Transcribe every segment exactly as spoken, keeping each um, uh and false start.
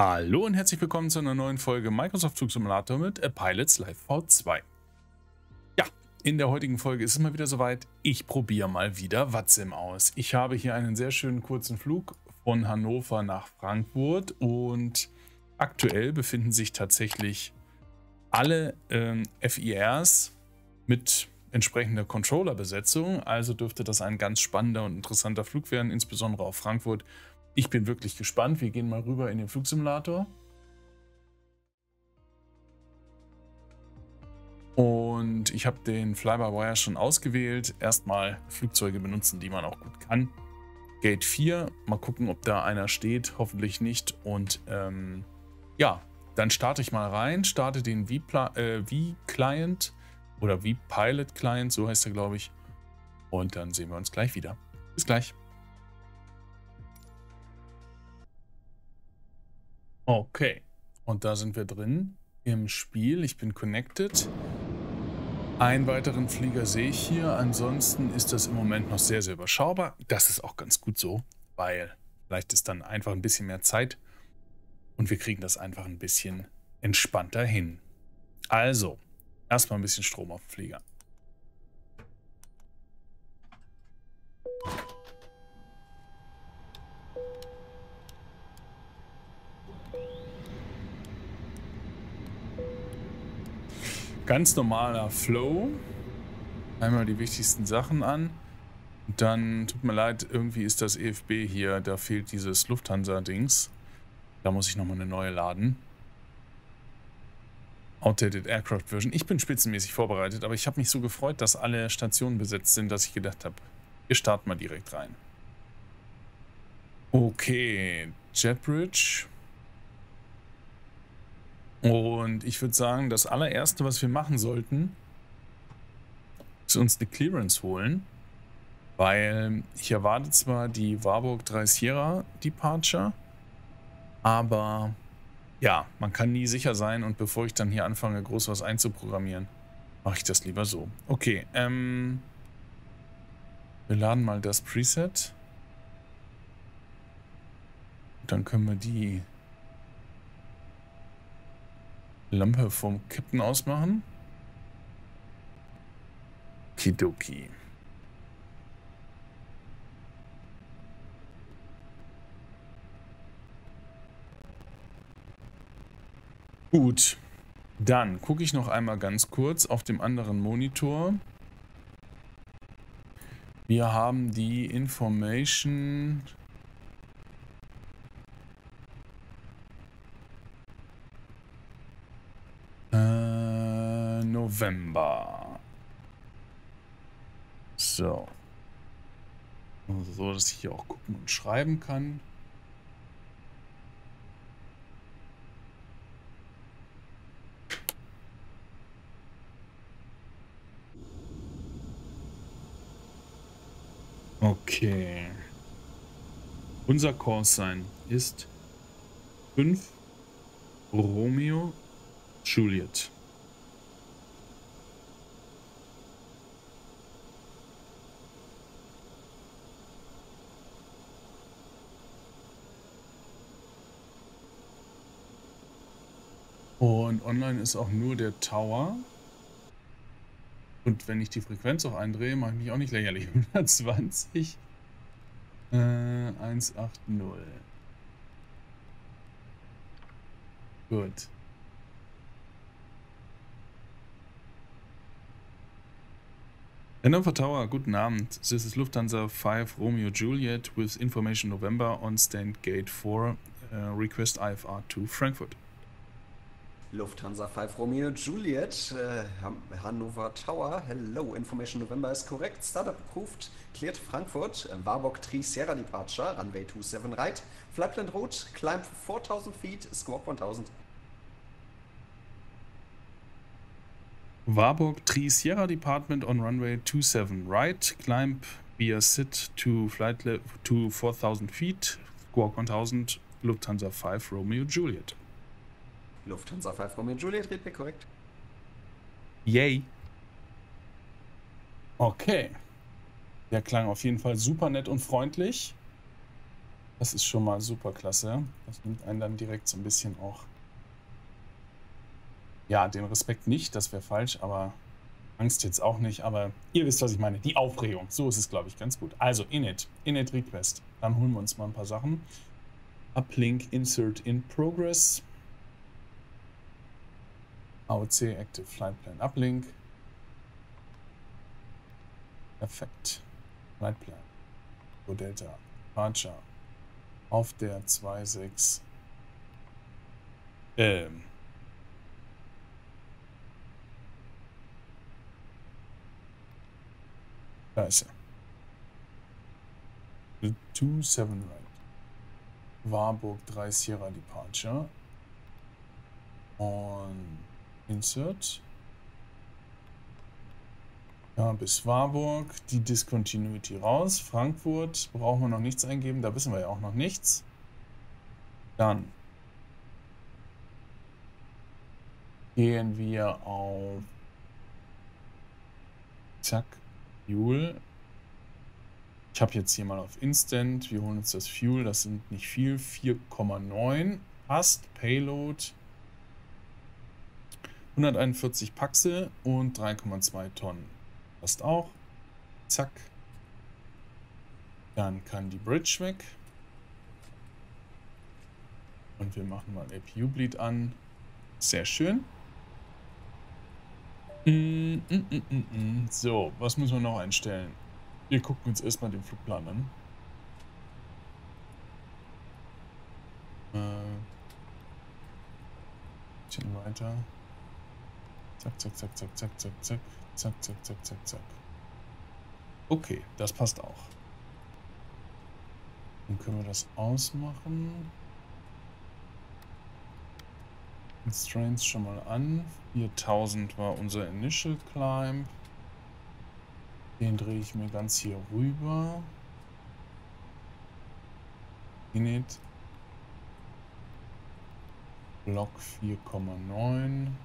Hallo und herzlich willkommen zu einer neuen Folge Microsoft Flug Simulator mit A Pilots Live V zwei. Ja, in der heutigen Folge ist es mal wieder soweit. Ich probiere mal wieder VATSIM aus. Ich habe hier einen sehr schönen kurzen Flug von Hannover nach Frankfurt und aktuell befinden sich tatsächlich alle ähm, F I Rs mit entsprechender Controller-Besetzung. Also dürfte das ein ganz spannender und interessanter Flug werden, insbesondere auf Frankfurt. Ich bin wirklich gespannt. Wir gehen mal rüber in den Flugsimulator. Und ich habe den Fly-by-Wire schon ausgewählt. Erstmal Flugzeuge benutzen, die man auch gut kann. Gate vier. Mal gucken, ob da einer steht. Hoffentlich nicht. Und ähm, ja, dann starte ich mal rein. Starte den V-Client äh, oder V-Pilot-Client. So heißt er, glaube ich. Und dann sehen wir uns gleich wieder. Bis gleich. Okay, und da sind wir drin im Spiel. Ich bin connected. Einen weiteren Flieger sehe ich hier. Ansonsten ist das im Moment noch sehr, sehr überschaubar. Das ist auch ganz gut so, weil vielleicht ist dann einfach ein bisschen mehr Zeit und wir kriegen das einfach ein bisschen entspannter hin. Also, erstmal ein bisschen Strom auf den Flieger. Ganz normaler Flow. Einmal die wichtigsten Sachen an. Und dann, tut mir leid, irgendwie ist das E F B hier, da fehlt dieses Lufthansa-Dings. Da muss ich nochmal eine neue laden. Outdated Aircraft Version. Ich bin spitzenmäßig vorbereitet, aber ich habe mich so gefreut, dass alle Stationen besetzt sind, dass ich gedacht habe, wir starten mal direkt rein. Okay, Jetbridge. Und ich würde sagen, das allererste, was wir machen sollten, ist uns eine Clearance holen, weil ich erwarte zwar die Warburg Three Sierra Departure, aber ja, man kann nie sicher sein und bevor ich dann hier anfange, groß was einzuprogrammieren, mache ich das lieber so. Okay, ähm, wir laden mal das Preset. Dann können wir die Lampe vom Captain ausmachen. Kidoki. Gut, dann gucke ich noch einmal ganz kurz auf dem anderen Monitor. Wir haben die Information. November. So. Also so, dass ich hier auch gucken und schreiben kann. Okay. Unser Callsign ist fünf Romeo Juliet. Und online ist auch nur der Tower. Und wenn ich die Frequenz auch eindrehe, mache ich mich auch nicht lächerlich. hundertzwanzig äh, hundertachtzig. Gut. Hannover Tower, guten Abend. This is Lufthansa five Romeo Juliet with information November on stand gate four. Uh, request I F R to Frankfurt. Lufthansa five Romeo Juliet, äh, Hannover Tower, hello, information November is correct, startup approved, cleared Frankfurt, Warburg Three Sierra Departure, runway two seven right, flightplan route, climb four thousand feet, squawk one thousand. Warburg Three Sierra Department on runway two seven right, climb via S I T to flight to four thousand feet, squawk one thousand, Lufthansa five Romeo Juliet. Lufthansa five Romeo Juliet, Redback, korrekt. Yay. Okay. Der klang auf jeden Fall super nett und freundlich. Das ist schon mal super klasse. Das nimmt einen dann direkt so ein bisschen auch, ja, den Respekt nicht, das wäre falsch, aber Angst jetzt auch nicht, aber ihr wisst, was ich meine. Die Aufregung, so ist es, glaube ich, ganz gut. Also Init, Init Request, dann holen wir uns mal ein paar Sachen. Uplink Insert in Progress. A O C Active Flight Plan Uplink. Perfekt. Flight Plan. Go Delta. Departure. Auf der zwei sechs. Ähm. Da ist er. zwei sieben right. Warburg Three Sierra Departure. Und Insert. Ja, bis Warburg, die Discontinuity raus. Frankfurt brauchen wir noch nichts eingeben, da wissen wir ja auch noch nichts. Dann gehen wir auf Zack, Fuel. Ich habe jetzt hier mal auf Instant. Wir holen uns das Fuel, das sind nicht viel. vier Komma neun. Passt. Payload. hunderteinundvierzig Paxe und drei Komma zwei Tonnen. Passt auch. Zack. Dann kann die Bridge weg. Und wir machen mal A P U-Bleed an. Sehr schön. Mm, mm, mm, mm, mm. So, was müssen wir noch einstellen? Wir gucken uns erstmal den Flugplan an. Äh, ein bisschen weiter. Zack, zack, zack, zack, zack, zack, zack, zack, zack, zack, zack, zack. Okay, das passt auch. Dann können wir das ausmachen. Constraints schon mal an. viertausend war unser Initial Climb. Den drehe ich mir ganz hier rüber. Init. Block vier Komma neun.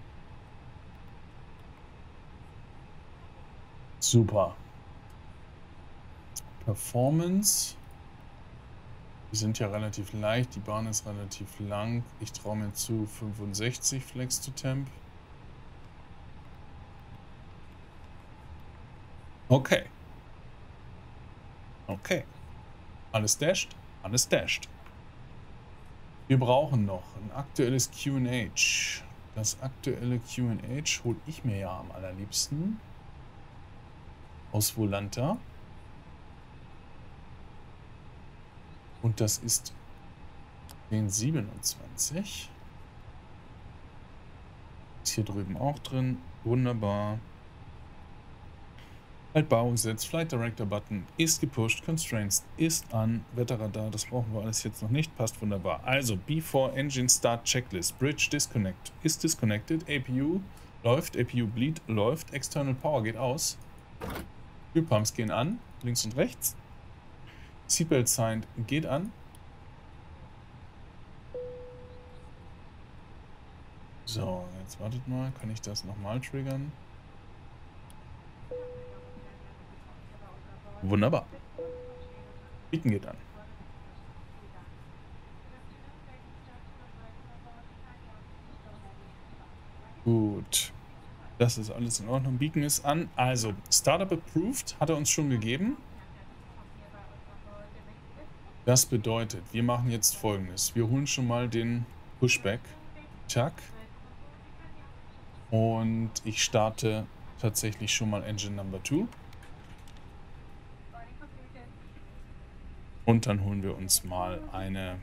Super. Performance. Wir sind ja relativ leicht, die Bahn ist relativ lang. Ich traue mir zu fünfundsechzig Flex to Temp. Okay. Okay. Alles dashed, alles dashed. Wir brauchen noch ein aktuelles Q und H. Das aktuelle Q und H hole ich mir ja am allerliebsten. Aus Volanta. Und das ist den siebenundzwanzig. Ist hier drüben auch drin. Wunderbar. Altbau setzt, Flight Director Button ist gepusht, Constraints ist an, Wetterradar, das brauchen wir alles jetzt noch nicht, passt wunderbar. Also, Before Engine Start Checklist, Bridge Disconnect ist disconnected, A P U läuft, A P U Bleed läuft, External Power geht aus. Ölpumps gehen an, links und rechts. Seatbelt Signed geht an. So, jetzt wartet mal, kann ich das nochmal triggern? Wunderbar. Beacon geht an. Gut. Das ist alles in Ordnung. Beacon ist an. Also, Startup Approved hat er uns schon gegeben. Das bedeutet, wir machen jetzt Folgendes. Wir holen schon mal den Pushback. Tack. Und ich starte tatsächlich schon mal Engine Number zwei. Und dann holen wir uns mal eine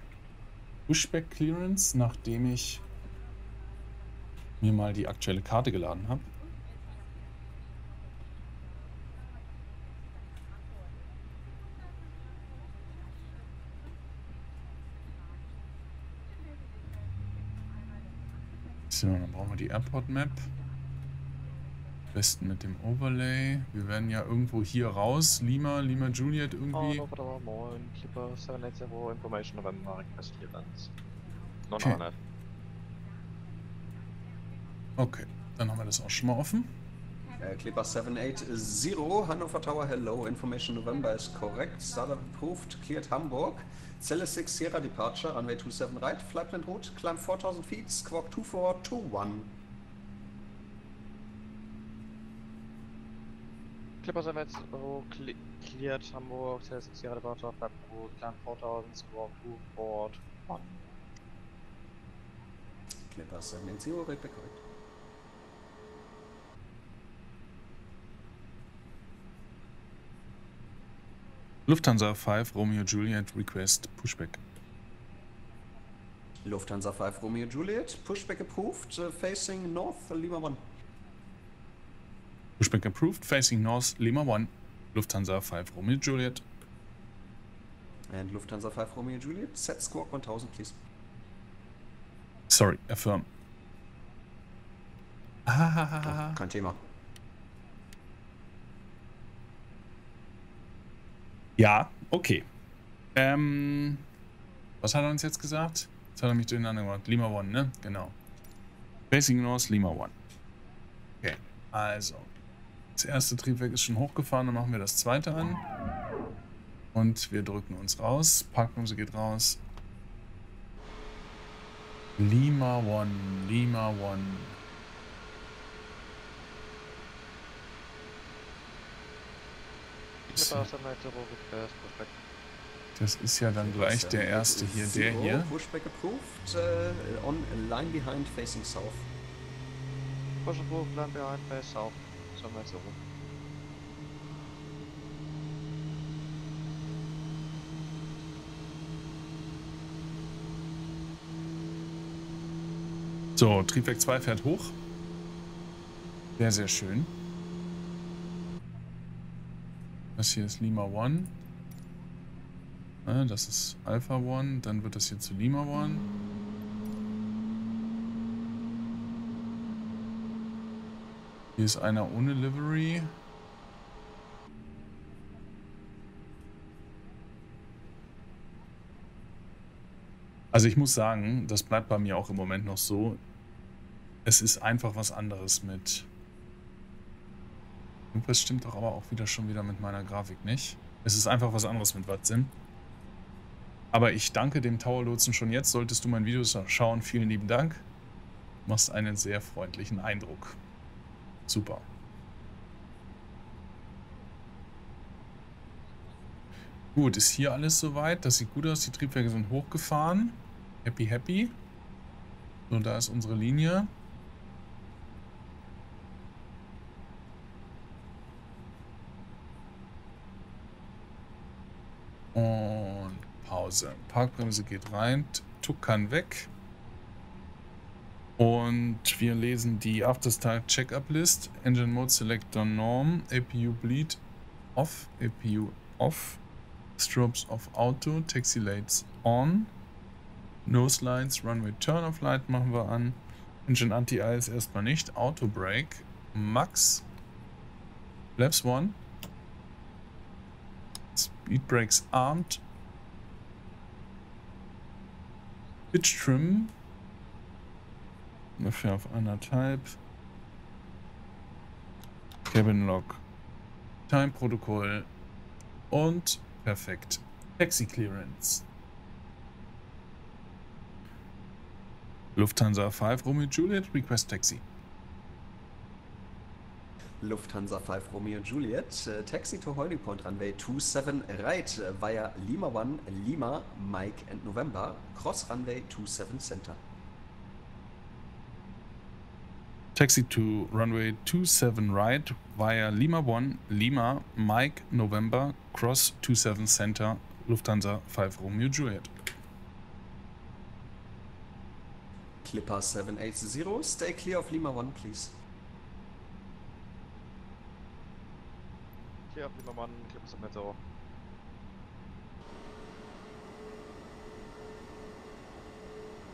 Pushback Clearance, nachdem ich mir mal die aktuelle Karte geladen habe. So, dann brauchen wir die Airport Map. Am besten mit dem Overlay. Wir werden ja irgendwo hier raus. Lima, Lima Juliet irgendwie. Okay. Okay, dann haben wir das auch schon mal offen. Uh, Clipper seven eight zero, Hannover Tower, hello, information November is correct, startup approved, cleared Hamburg, Celle six Sierra Departure, runway two seven right, flightland route, climb four thousand feet, squawk two four two one. Clipper seven eight zero, cle cleared Hamburg, Celle six Sierra Departure, flightland route, climb four thousand, squawk two four two one. Clipper seven eight zero, right back correct. Lufthansa five Romeo Juliet request pushback. Lufthansa five Romeo Juliet, pushback approved, uh, facing north Lima one. Pushback approved, facing north Lima one. Lufthansa five Romeo Juliet. And Lufthansa five Romeo Juliet, set squawk one thousand please. Sorry, affirm. Ah. Oh, kein Thema. Ja, okay. Ähm, was hat er uns jetzt gesagt? Jetzt hat er mich durcheinander gemacht. Lima One, ne? Genau. Facing North, Lima One. Okay, also. Das erste Triebwerk ist schon hochgefahren, dann machen wir das zweite an. Und wir drücken uns raus. Parkbremse geht raus. Lima One, Lima One. Das ist ja dann gleich der erste hier, der hier. Pushback approved, uh, on line behind facing south. Push approved, line behind facing south. So, Triebwerk zwei fährt hoch. Sehr, sehr schön. Das hier ist Lima One. Das ist Alpha One. Dann wird das hier zu Lima One. Hier ist einer ohne Livery. Also ich muss sagen, das bleibt bei mir auch im Moment noch so. Es ist einfach was anderes mit... Das stimmt doch aber auch wieder schon wieder mit meiner Grafik nicht. Es ist einfach was anderes mit VATSIM. Aber ich danke dem Tower-Lotsen schon jetzt. Solltest du mein Video schauen, vielen lieben Dank. Du machst einen sehr freundlichen Eindruck. Super. Gut, ist hier alles soweit. Das sieht gut aus. Die Triebwerke sind hochgefahren. Happy, happy. So, da ist unsere Linie. Und Pause. Parkbremse geht rein, Tuck kann weg. Und wir lesen die Afterstart Checkup List. Engine Mode Selector Norm. A P U Bleed Off. A P U Off. Strobes Off Auto. Taxi Lights On. Nose Lights. Runway Turn Off Light machen wir an. Engine Anti-Ice erstmal nicht. Auto Brake. Max. Flaps one. Speed Brakes armed. Pitch Trim. Ungefähr auf anderthalb. Cabin Lock. Time Protokoll. Und perfekt. Taxi Clearance. Lufthansa five Romeo Juliet request Taxi. Lufthansa five Romeo Juliet, uh, taxi to holding point runway two seven right uh, via Lima one, Lima, Mike and November, cross runway two seven center. Taxi to runway two seven right via Lima one, Lima, Mike, November, cross two seven center, Lufthansa five Romeo Juliet. Clipper seven eight zero, stay clear of Lima one please. Auf Lima One, Clipper seven eight zero.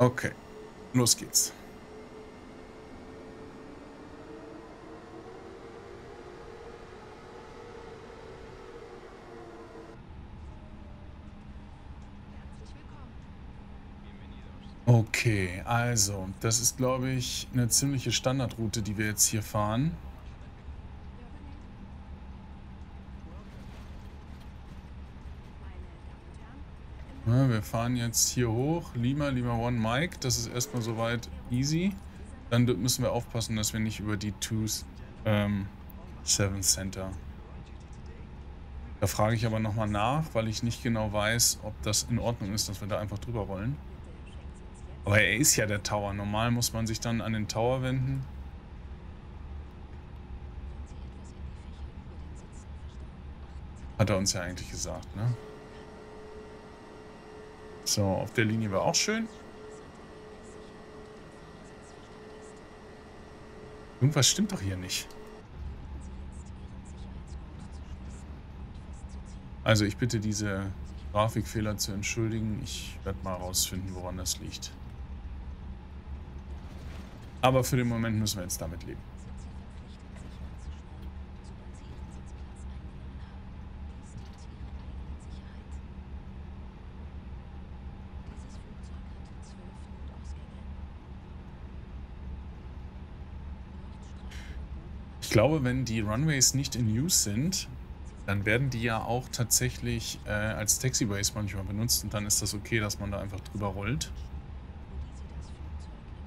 Okay, los geht's. Okay, also, das ist glaube ich eine ziemliche Standardroute, die wir jetzt hier fahren. Ja, wir fahren jetzt hier hoch. Lima, Lima One Mike. Das ist erstmal soweit easy. Dann müssen wir aufpassen, dass wir nicht über die Twos ähm, Seven Center. Da frage ich aber nochmal nach, weil ich nicht genau weiß, ob das in Ordnung ist, dass wir da einfach drüber rollen. Aber er ist ja der Tower. Normal muss man sich dann an den Tower wenden. Hat er uns ja eigentlich gesagt, ne? So, auf der Linie war auch schön. Irgendwas stimmt doch hier nicht. Also ich bitte diese Grafikfehler zu entschuldigen. Ich werde mal rausfinden, woran das liegt. Aber für den Moment müssen wir jetzt damit leben. Ich glaube, wenn die Runways nicht in Use sind, dann werden die ja auch tatsächlich äh, als Taxiways manchmal benutzt und dann ist das okay, dass man da einfach drüber rollt.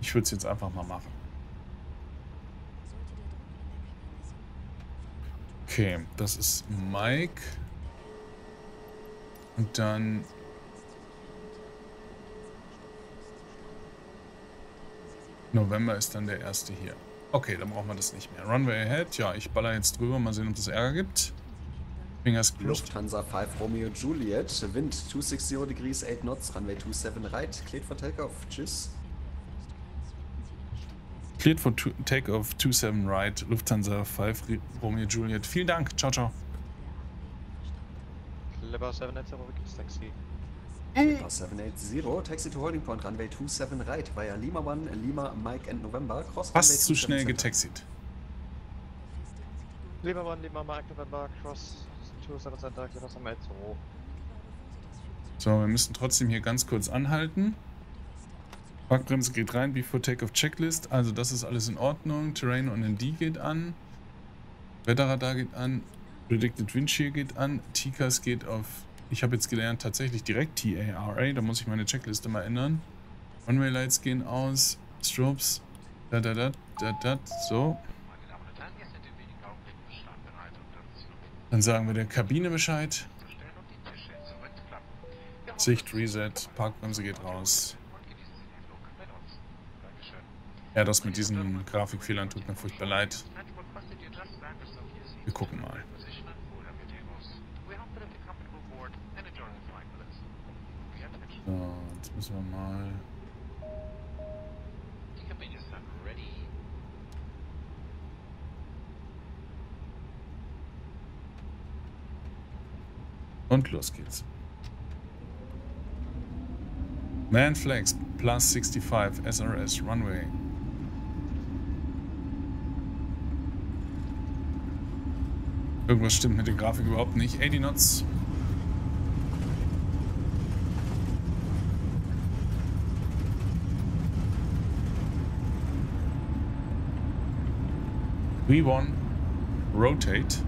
Ich würde es jetzt einfach mal machen. Okay, das ist Mike. Und dann... November ist dann der erste hier. Okay, dann brauchen wir das nicht mehr. Runway ahead. Ja, ich baller jetzt drüber. Mal sehen, ob das Ärger gibt. Fingers crossed. Lufthansa fünf Romeo Juliet. Wind two sixty degrees, eight knots. Runway two seven right. Cleared for takeoff. Tschüss. Cleared for takeoff two seven right. Lufthansa fünf Romeo Juliet. Vielen Dank. Ciao, ciao. Leber seven eighty, Taxi. Leber seven eighty, Taxi to Holding Point. Runway two seven right. Via Lima one, Lima, Mike and November. Cross fast zu schnell getaxied. Lima one, Lima, Mike, November. Cross. So, wir müssen trotzdem hier ganz kurz anhalten. Backbremse geht rein, before takeoff checklist. Also das ist alles in Ordnung. Terrain on N D geht an. Wetterradar geht an. Predicted Wind Shear geht an. T C A S geht auf... Ich habe jetzt gelernt, tatsächlich direkt T A R A. Da muss ich meine Checkliste mal ändern. Runway Lights gehen aus. Strobes. Da, da, da, da, da. So. Dann sagen wir der Kabine Bescheid. Sicht Reset, Parkbremse geht raus. Ja, das mit diesen Grafikfehlern tut mir furchtbar leid. Wir gucken mal. So, jetzt müssen wir mal... Und los geht's. Manflex, plus sixty-five, S R S, Runway. Irgendwas stimmt mit der Grafik überhaupt nicht. eighty knots. V one, Rotate.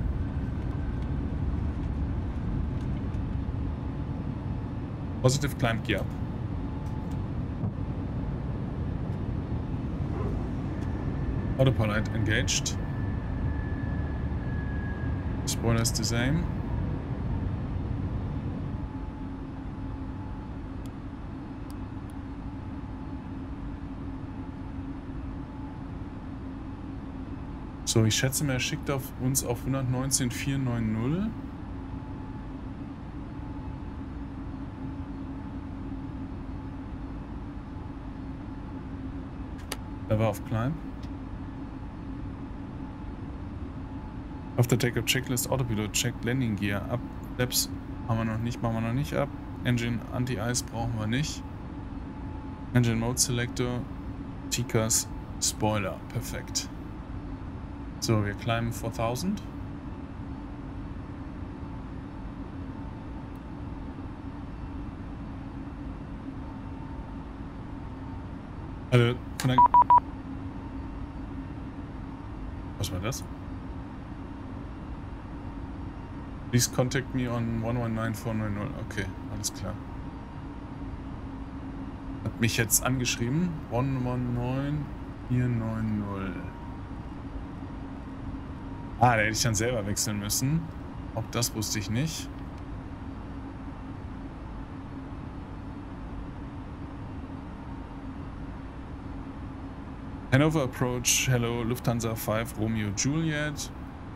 Positive climb gear up. Autopilot engaged. Spoilers the same. So, ich schätze mal, er schickt auf uns auf one nineteen four ninety. Da war auf Climb. Auf der Take-Up Checklist, Autopilot checkt Landing Gear ab. Flaps haben wir noch nicht, machen wir noch nicht ab. Engine Anti-Ice brauchen wir nicht. Engine Mode Selector, T C A S, Spoiler, perfekt. So, wir climben four thousand. Also, von der... Was war das? Please contact me on one one nine four nine zero. Okay, alles klar. Hat mich jetzt angeschrieben. eins eins neun vier neun null. Ah, da hätte ich dann selber wechseln müssen. Auch das wusste ich nicht. Hannover Approach, hello, Lufthansa five, Romeo Juliet,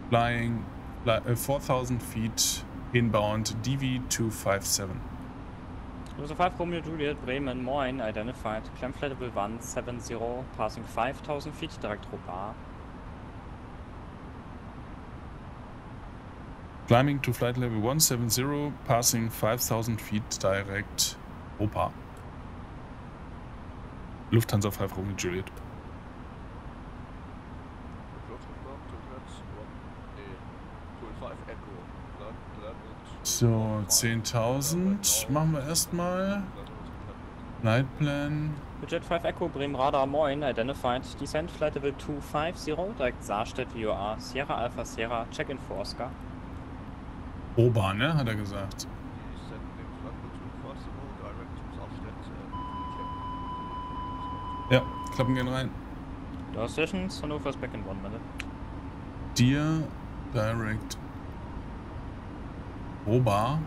flying fly, uh, four thousand feet inbound, D V two five seven. Lufthansa five, Romeo Juliet, Bremen, moin, identified, climb flattable one seven zero, passing five thousand feet, direct Robar. Climbing to flight level one seven zero, passing five thousand feet, direct Robar. Lufthansa five, Romeo Juliet. So, zehntausend machen wir erstmal. Lightplan. Budget five Echo, Bremen Radar, moin, identified. Descent Flight Level two five zero, direkt Saarstedt, V O A, Sierra Alpha Sierra, Check-in for Oscar. Ober, ne, hat er gesagt. Ja, Klappen gehen rein. Door Sessions, Hannover's back in one minute. Dir, direct. Robar.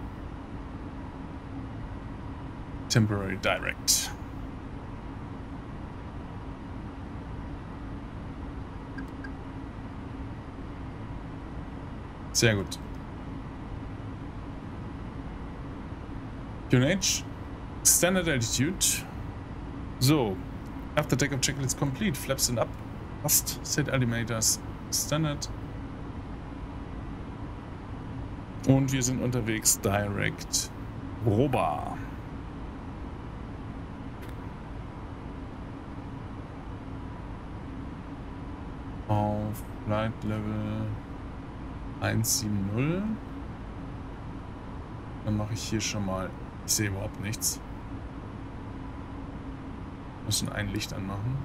Temporary direct. Sehr gut. Q N H. Standard altitude. So. After takeoff checklist complete. Flaps and up. Fast set altimeters. Standard. Und wir sind unterwegs direkt Robar. Auf Flight Level one seven zero. Dann mache ich hier schon mal. Ich sehe überhaupt nichts. Wir müssen ein Licht anmachen.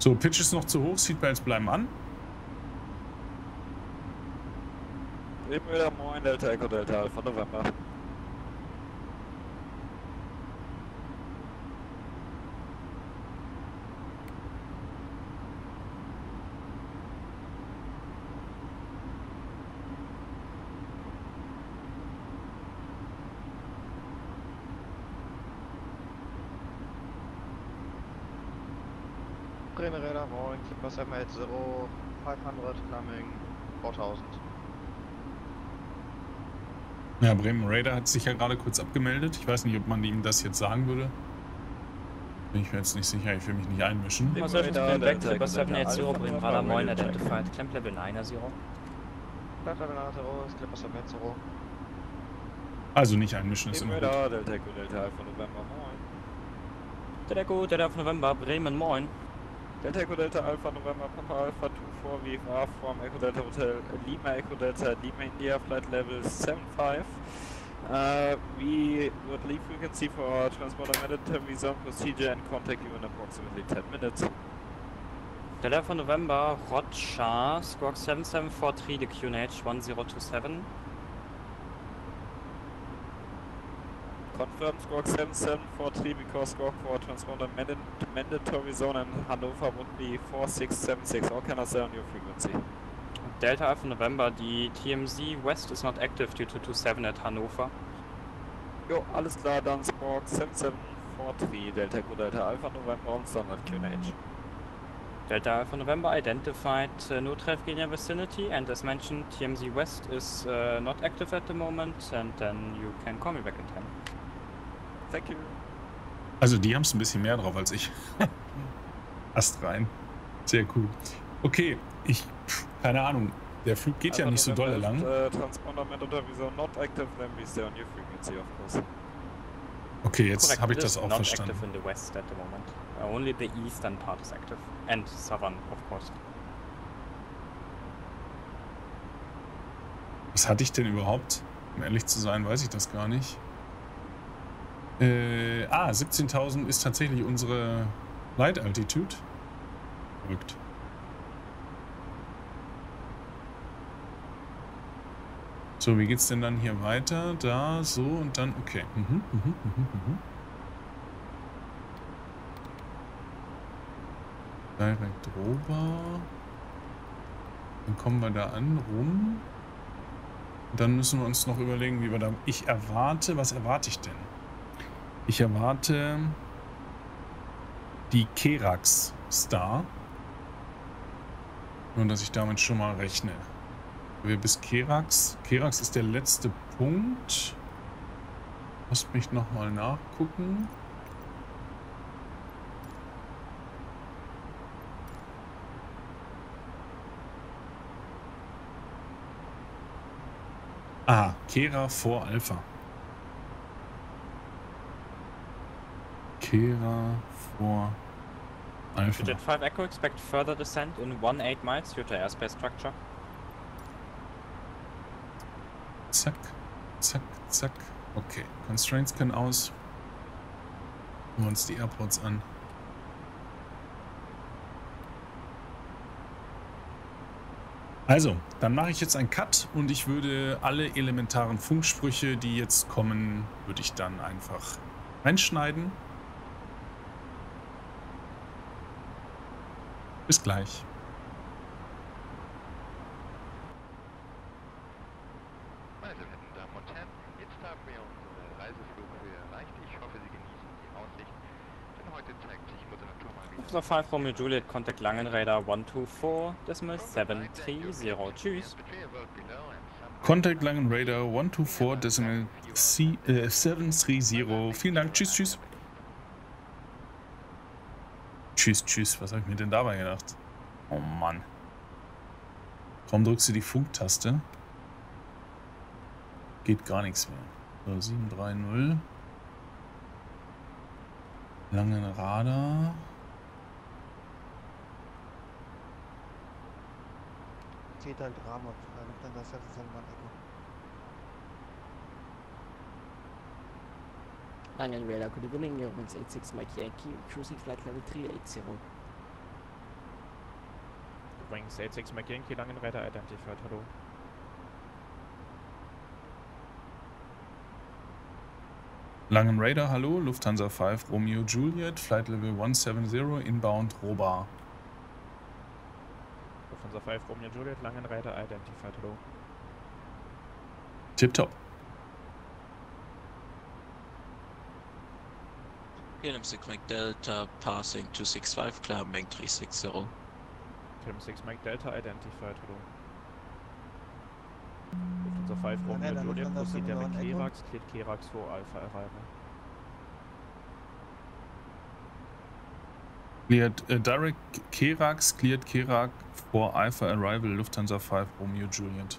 So, Pitch ist noch zu hoch, Seatbelts bleiben an. Moin, Delta Echo Delta von November. Bremen Radar, moin, Clipper seven eight zero, five hundred, climbing four thousand. Ja, Bremen Radar hat sich ja gerade kurz abgemeldet. Ich weiß nicht, ob man ihm das jetzt sagen würde. Bin ich mir jetzt nicht sicher, ich will mich nicht einmischen. Was soll ich denn direkt? Sebastian seven eight zero, Bremen Radar, moin, identified, Clamp Level nine zero. Clamp Level nine zero, ist Clipper seven eight zero. Also nicht einmischen, ist immer gut. Delta Echo Delta von November, moin. Delta Echo Delta von November, Bremen, moin. Delta Echo Delta Alpha November Papa Alpha two four V F A from Echo Delta Hotel Lima Echo Delta Lima India Flight Level seven five. Uh, we would leave frequency for our transponder mandatory zone procedure and contact you in approximately ten minutes. Delta for November Roger Squawk seven seven four three the Q N H one zero two seven. Confirm Squawk seven seven four three because Squawk for transponder mandatory zone in Hannover would be four six seven six. How can I stay on your frequency? Delta Alpha November, die T M Z West is not active due to two seven at Hannover. Jo, alles klar, dann Squawk seven seven four three, Delta Echo Delta Alpha November und Standard Q N H. Delta Alpha November identified uh, no traffic in your vicinity and as mentioned T M Z West is uh, not active at the moment and then you can call me back in time. Thank you. Also die haben es ein bisschen mehr drauf als ich. Ast rein. Sehr cool. Okay, ich, keine Ahnung, der Flug geht also ja nicht so doll lang. Uh, Transponder Mandatory not active, then we stay on your frequency of course. Okay, jetzt habe ich das auch verstanden. Not active in the west at the moment. Uh, only the eastern part is active. And southern, of course. Was hatte ich denn überhaupt? Um ehrlich zu sein, weiß ich das gar nicht. Äh, ah, siebzehntausend ist tatsächlich unsere Light Altitude. Verrückt. So, wie geht's denn dann hier weiter? Da, so und dann, okay. Mhm, mhm, mhm, mhm. Direkt drüber. Dann kommen wir da an, rum. Dann müssen wir uns noch überlegen, wie wir da... Ich erwarte... Was erwarte ich denn? Ich erwarte die KERAX Star. Nur, dass ich damit schon mal rechne. Wir bis KERAX. KERAX ist der letzte Punkt. Lasst mich nochmal nachgucken. Ah, Kera vor Alpha. Kera vor Alpha. Unit five Echo, expect further descent in eighteen miles due to airspace structure. Zack, zack, zack. Okay, Constraints können aus. Schauen wir uns die Airports an. Also, dann mache ich jetzt einen Cut und ich würde alle elementaren Funksprüche, die jetzt kommen, würde ich dann einfach reinschneiden. Bis gleich. Alpha five Romeo Juliet, contact Langen Radar one two four decimal seven three zero. Tschüss. Contact Langen Radar one two four decimal seven three zero. Vielen Dank. Tschüss, tschüss. Tschüss, tschüss. Was habe ich mir denn dabei gedacht? Oh Mann. Warum drückst du die Funktaste? Geht gar nichts mehr. So, sieben drei null. Langen Radar. Steht halt Drama, dann das ist ein Mann-Echo. Langen Radar, could you bring in your one eight six Mike Yankee, cruising flight level three eight zero. Wings eight six Mike Yankee, Langen Radar identified, hallo. Langen Radar, hallo, Lufthansa five Romeo Juliet, flight level one seven zero, inbound Roba. Unser five Romeo Juliet, Langen Radar identified, hello. Tipptopp. K M six Mike Delta passing two six five, climbing three six zero. K M six Mike Delta identified, hello. Unser five Romeo Juliet, proceed der mit KERAX, geht KERAX vor Alpha arrival. Cleared, uh, direct KERAX, cleared KERAX for Alpha arrival, Lufthansa five Romeo Juliet.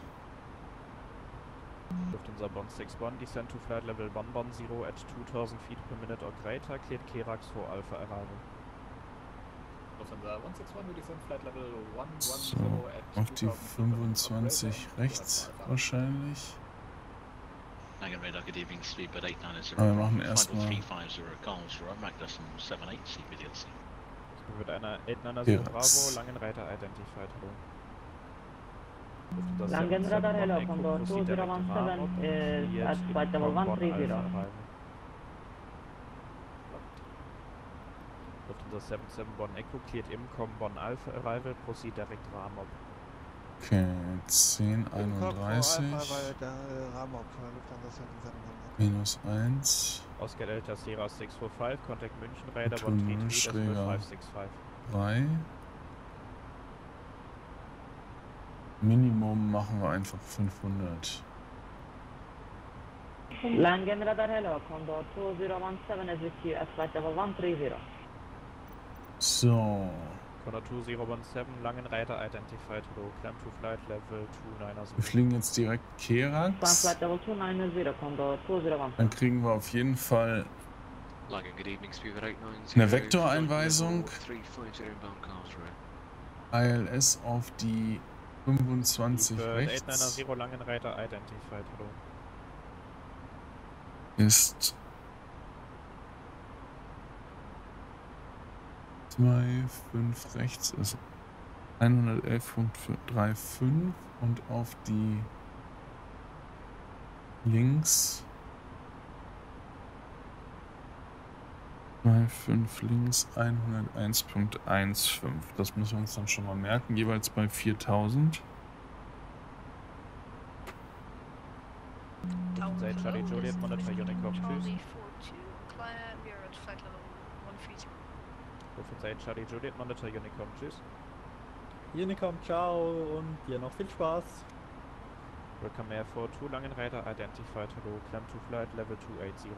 Lufthansa Bond six one, descend to flight level one one zero at two thousand feet per minute or greater, cleared KERAX for Alpha arrival. Lufthansa one six one, we descend flight level one one zero at auf die fünfundzwanzig rechts wahrscheinlich. Aber wir machen erstmal. Wird einer eight nine zero Bravo, Langen Radar identified, hello. Langen Radar, hello, Condor two zero one seven at flight level one three zero. Lufthansa seven seven Bonn Echo, cleared Imcom Bonn Alpha arrival, proceed direct Ramop. Okay, zehn einunddreißig minus eins. Oscar Delta Sierra six four five, Contact München Radar one three three five six five. drei. Minimum machen wir einfach fünfhundert. Langen Radar hello, Condor two zero one seven as with you at flight level one three zero. So. Condor two zero one seven, Langen Radar identified, hello, climb to flight level two nine zero. Wir fliegen jetzt direkt KERAX. Dann kriegen wir auf jeden Fall eine Vektoreinweisung. I L S auf die fünfundzwanzig rechts. Ist zwei fünf rechts ist einhundertelf Punkt fünfunddreißig und auf die links. fünf links hunderteins Komma fünfzehn. Das müssen wir uns dann schon mal merken, jeweils bei viertausend. Charlie Juliet, monitored by Unicom two. Prophezei Charlie Juliet, monitor Unicom, tschüss. Unicom, ciao und dir noch viel Spaß. Welcome Air four two, Langen Radar, identified, hello, climb to flight, level two eighty.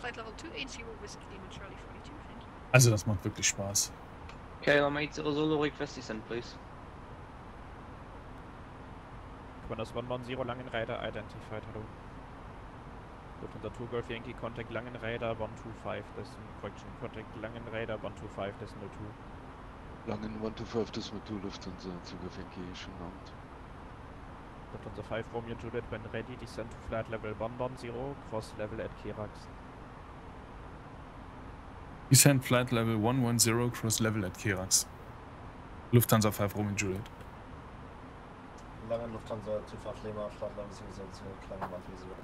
Flight level two eighty, Whiskey Demon Charlie forty-two, thank you. Also das macht wirklich Spaß. K L M eighty, solo request descent, please. Windows one ten, Langen Radar, identified, hello. Lufthansa two Golf Yankee, contact Langen Radar one twenty-five, das ist ein Correction, contact Langen Radar one twenty-five, das ist null zwei. Langen one twenty-five, das ist null zwei, Lufthansa two Golf Yankee, schönen Abend. Lufthansa five Romeo Juliet, when ready, descend to flight level one ten, cross level at Kerax. Descend flight level one ten, cross level at Kerax. Lufthansa five Romeo Juliet. Lange Lufthansa Zufahrt Lima, Start Level six seven, Klang Mafia zero.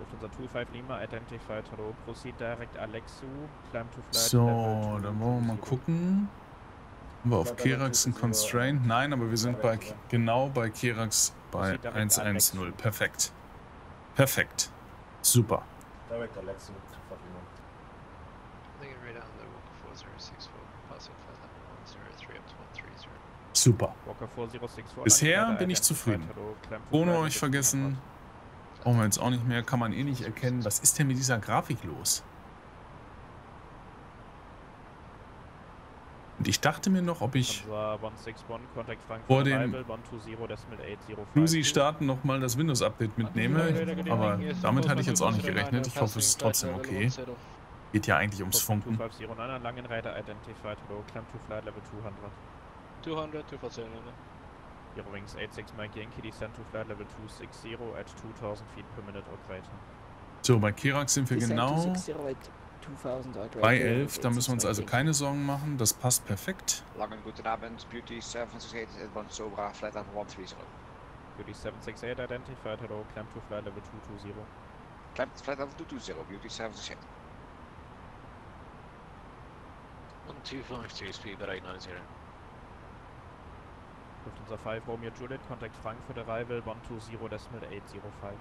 Lufthansa two five Lima, identified, hello, proceed direct Alexu, climb to flight. So, dann wollen wir mal gucken. Haben wir auf Kerax ein Constraint? Nein, aber wir sind bei, genau bei Kerax bei one ten. Perfekt. Perfekt. Super. Direct Alexu, Zufahrt Lima. Super. Bisher bin ich zufrieden. Ohne euch vergessen, brauchen wir jetzt auch nicht mehr, kann man eh nicht erkennen. Was ist denn mit dieser Grafik los? Und ich dachte mir noch, ob ich vor dem Lucy starten nochmal das Windows-Update mitnehme, aber damit hatte ich jetzt auch nicht gerechnet. Ich hoffe, es ist trotzdem okay. Geht ja eigentlich ums Funken. two hundred, two forty, Euro Wings eight six Mike Yankee, descend to flight level two sixty at two thousand feet per minute or greater. So, bei Kerax sind wir descend genau bei elf, da müssen wir uns also keine Sorgen machen, das passt perfekt. Langen, guten Abend, Beauty seven six eight, Advanced Sobra, flight level one thirty. Beauty seven six eight, identified, hello, climb to flight level two twenty. Climb to flight level two twenty, Beauty seven six eight. one two five two, speed by eight ninety. Lufthansa five Romeo Juliet, contact Frankfurt arrival one twenty point eight oh five.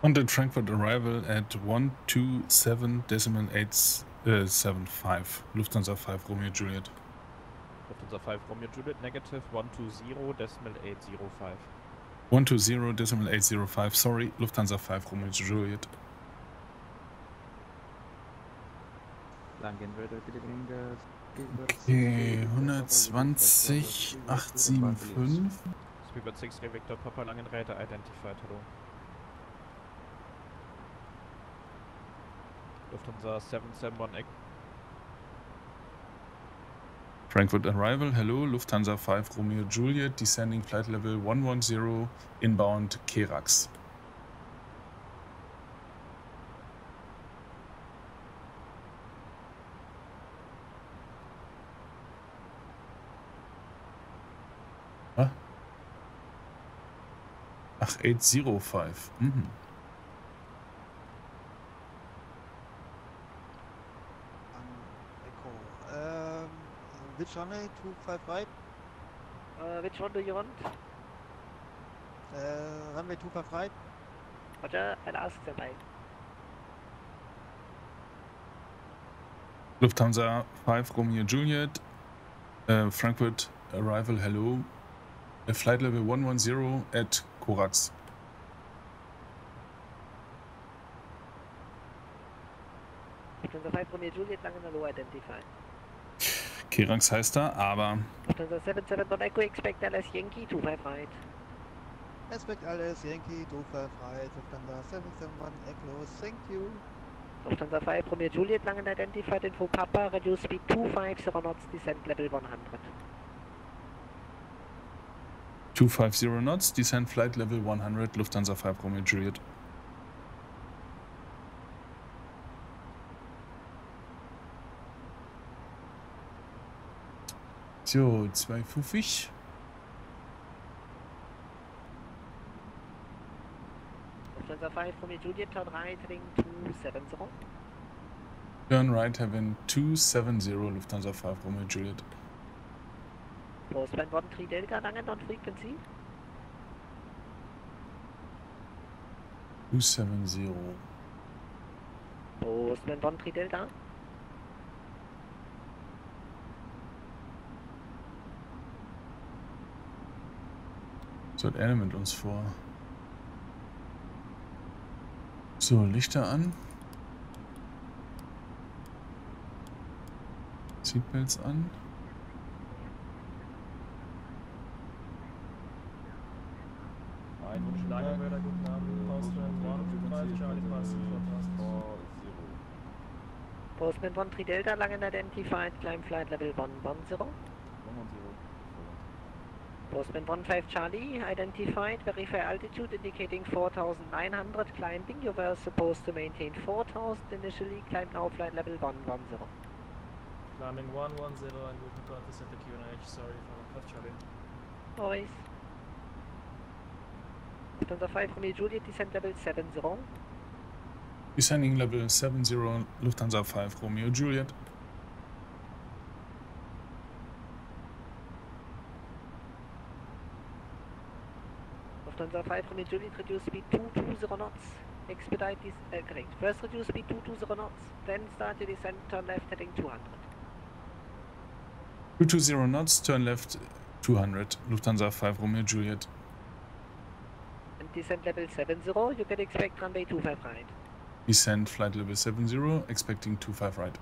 Contact Frankfurt arrival at one twenty-seven point eight seven five. Lufthansa five Romeo Juliet. Lufthansa five Romeo Juliet, negative one twenty point eight oh five. one twenty point eight oh five, sorry, Lufthansa five Romeo Juliet. Langen Radar, delivering okay, one twenty point eight seven five. Speedbird six Ray Victor Papa, Langen Radar, identified, hello. Lufthansa seven seven one. Frankfurt arrival, hello, Lufthansa five Romeo Juliet, descending flight level one ten, inbound Kerax. Ach, eight oh five. Mhm. Um, Echo. Um, which one? two five right? Uh, which one do you want? Uh, runway two five right? Roger, I'll ask them right. Lufthansa five Romeo Juliet. Uh, Frankfurt arrival, hello. A flight level one ten at Kerax. Lufthansa five Romeo Juliet, Langen Hello, identified. Kerax heißt da, aber. Lufthansa seven seven one Echo, expect I L S Yankee two five right. Expect I L S Yankee two five right. Lufthansa seven seven one Echo, thank you. Lufthansa five Romeo Juliet, Langen identified, info Papa, reduce speed two five zero knots, descent level one hundred. two fifty knots, descend flight level one hundred, Lufthansa five Romeo Juliet. So, two fifty. Lufthansa five from your Juliet, turn right heading two seven zero. Turn right heading two seven zero, Lufthansa five from your Juliet. Postman one three Delta, Langen on frequency. two seven zero. Postman one three Delta. So hat er mit uns vor. So, Lichter an. Seatbelts an. Postman one three Delta, Langen identified, climb flight level one one zero. Postman one five Charlie, identified, verify altitude indicating four thousand nine hundred climbing. You were supposed to maintain four thousand initially, climb now flight level one one zero. Climbing one one zero and we forgot to set the Q N H, sorry for that, Charlie. Boys. Lufthansa five Romeo Juliet, descent level seven zero. Descending level seven zero, Lufthansa five Romeo Juliet. Lufthansa five Romeo Juliet, reduce speed two two zero knots. Expedite this, uh, correct. First reduce speed two two zero knots, then start your descent, turn left heading two hundred. two two zero knots, turn left two hundred, Lufthansa five Romeo Juliet. And descent level seven zero, you can expect runway two five right. Descent flight level seven zero, expecting two five right.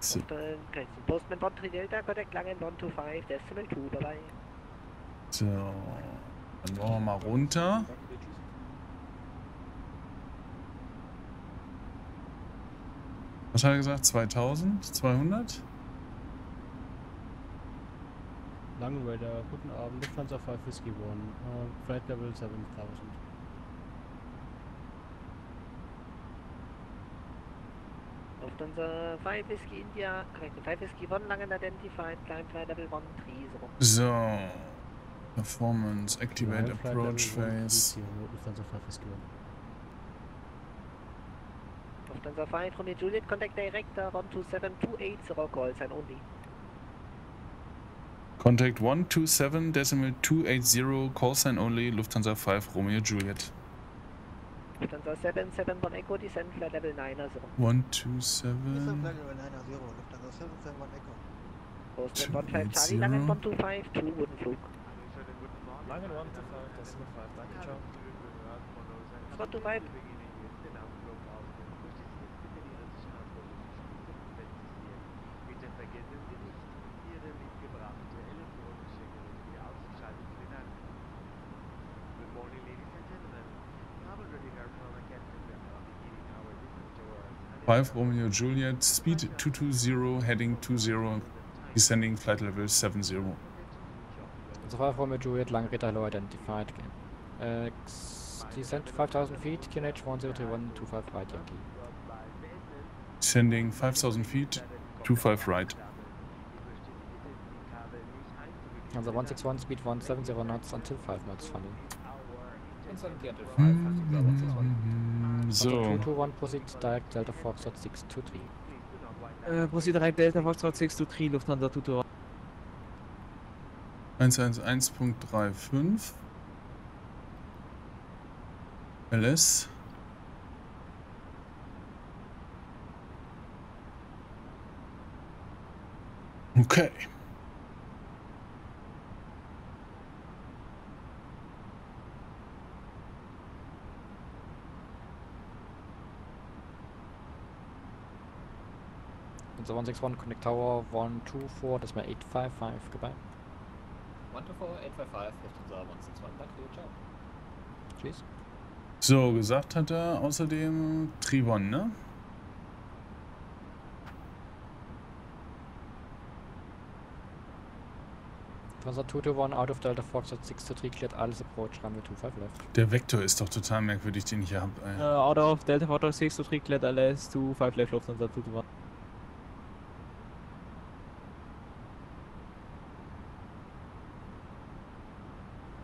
So. Postman one three Delta, contact Langen one two five, decimal two, bye bye. So, dann wollen wir mal runter. Was hat er gesagt? zweitausendzweihundert? Langen Radar, guten Abend, Lufthansa five Whiskey one, uh, Flight Level seven thousand. Lufthansa five Whiskey India, korrekt, five Whiskey one, Langen identified, climb Flight Level one three zero. So. Performance, activate yeah, approach phase. Lufthansa five, Romeo Juliet, contact director one two seven two eight zero, call sign only. Contact one two seven decimal two eight zero, call sign only, Lufthansa five, Romeo Juliet. Lufthansa seven seven one Echo, descent flight level nine zero. one two seven. Descent flight level nine zero, Lufthansa seven seven one Echo. Postman one five Charlie, Langen one two five, two wooden Flug. Langen one two five, Decimal five, danke, ciao. one two five. five Romeo Juliet, speed two two zero, heading two zero, descending flight level seven zero. five Romeo Juliet, Langen Radar low identified. Uh, descent five thousand feet, Q N H one zero three one two five right, Yankee. Descending five thousand feet, two five right. Also one six one speed one seven zero knots until five knots falling. Mm-hmm. So. two two one proceed direct Delta Foxtrot six two three. Uh, proceed direct Delta Foxtrot six two three, Lufthansa two two one. one eleven Punkt fünfunddreißig L S Okay. So one six one connect tower one two four, das war eight five five, goodbye. one two four, eight five five, Lufthansa one six one, danke, ciao. Tschüss. So, gesagt hat er außerdem Trivon, ne? Lufthansa two two one, out of Delta Fox at six two three, cleared alles approach, runway two five left. Der Vektor ist doch total merkwürdig, den ich hier habe, ey. Uh, out of Delta Fox at six two three, cleared alles two five left, Lufthansa two two one.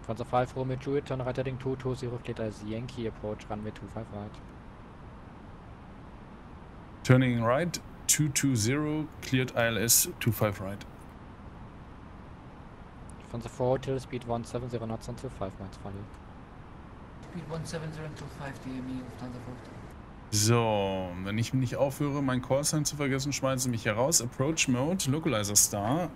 Panzer five, Romeo Juliet, turn right heading two two zero, cleared as Yankee, approach runway two five right. Turning right, two two zero, cleared I L S two five right. Panzer four, tail speed one seven zero knots until five miles final. Speed one seven zero until five, D M E, Panzer four. So, wenn ich nicht aufhöre, mein Callsign zu vergessen, schmeißen Sie mich heraus. Approach Mode, Localizer Star.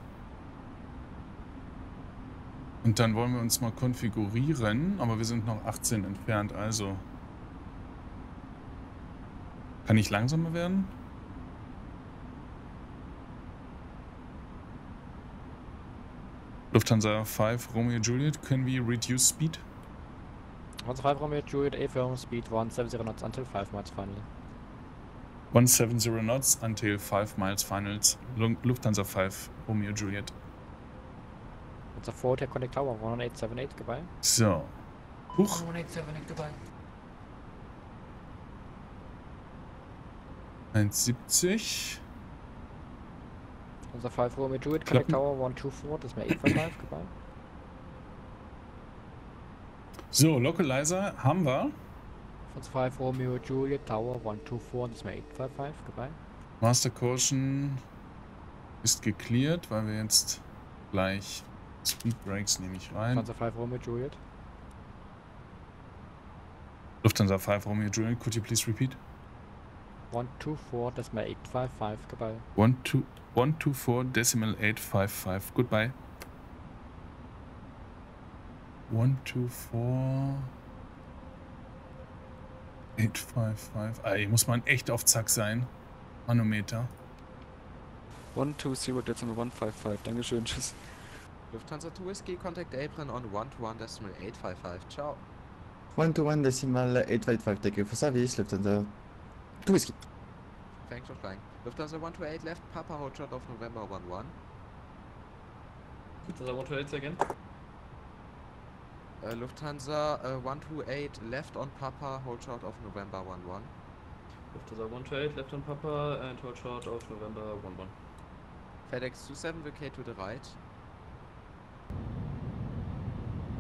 Und dann wollen wir uns mal konfigurieren, aber wir sind noch achtzehn entfernt, also. Kann ich langsamer werden? Lufthansa five, Romeo Juliet, können wir reduce speed? Lufthansa five, Romeo Juliet, A-Firm speed one seven zero knots until five miles final. one seven zero knots until five miles finals. Lufthansa five, Romeo Juliet. Panzer four, Hotel Connect Tower, one eight seven eight, goodbye. So. Huch. one eight seven eight, goodbye. one seventy. Panzer five, Romeo Juliet, Connect Tower, one two four, das ist mir eight five five, goodbye. So, Localizer haben wir. Panzer five, Romeo Juliet, Tower, one two four, das ist mir eight five five, goodbye. Master Caution ist geklärt, weil wir jetzt gleich... Speedbrakes nehme ich rein. Lufthansa five, Romeo Juliet. Lufthansa five, Romeo Juliet, could you please repeat? one two four, decimal eight five five, goodbye. one two four, decimal eight five five, goodbye. one two four, eight five five. Ah, hier muss man echt auf Zack sein. Manometer. one two zero, decimal one five five, dankeschön, tschüss. Lufthansa two Whiskey, contact apron on one two one decimal eight five five, ciao. one two one decimal eight five five, thank you for service, Lufthansa two Whiskey. Thanks for flying. Lufthansa one two eight left, Papa Hot Shot of November one one. Lufthansa one two eight again. Uh, Lufthansa uh, one two eight left on Papa, Hot Shot of November one one. Lufthansa one two eight left on Papa and Hot Shot of November one one. FedEx two seven, V K to the right.